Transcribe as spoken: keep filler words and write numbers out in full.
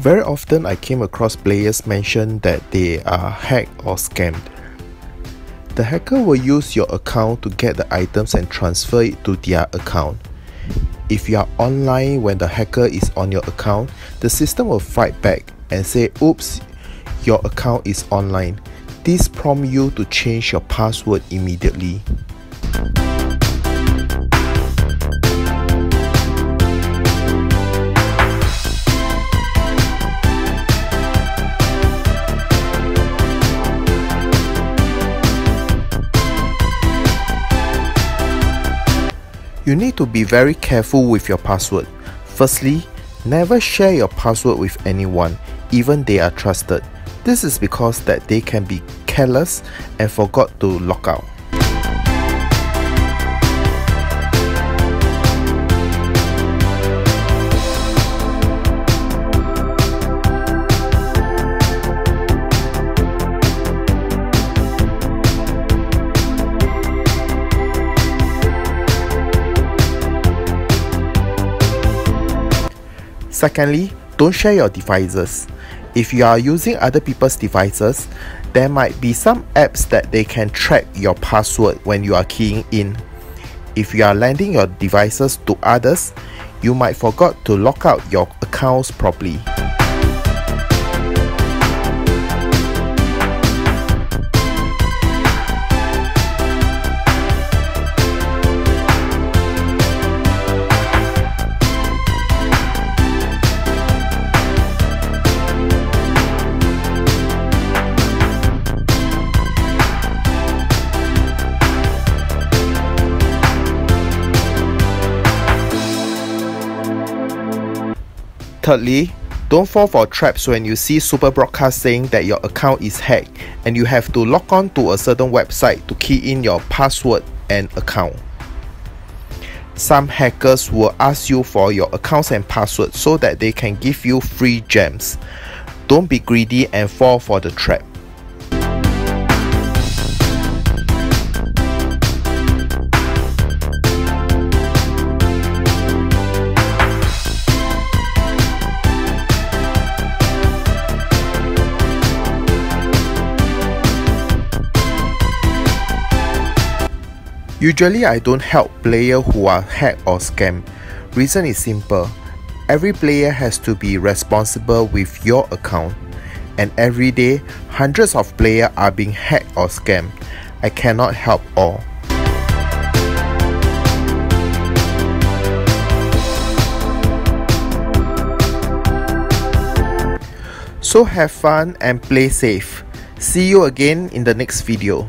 Very often I came across players mention that they are hacked or scammed. The hacker will use your account to get the items and transfer it to their account. If you are online when the hacker is on your account, the system will fight back and say, "Oops, your account is online." This prompts you to change your password immediately. You need to be very careful with your password. Firstly, never share your password with anyone, even they are trusted. This is because that they can be careless and forgot to log out. Secondly, don't share your devices. If you are using other people's devices, there might be some apps that they can track your password when you are keying in. If you are lending your devices to others, you might forget to lock out your accounts properly. Thirdly, don't fall for traps when you see Super Broadcast saying that your account is hacked and you have to log on to a certain website to key in your password and account. Some hackers will ask you for your accounts and passwords so that they can give you free gems. Don't be greedy and fall for the trap. Usually, I don't help players who are hacked or scammed. Reason is simple. Every player has to be responsible with your account. And every day, hundreds of players are being hacked or scammed. I cannot help all. So have fun and play safe. See you again in the next video.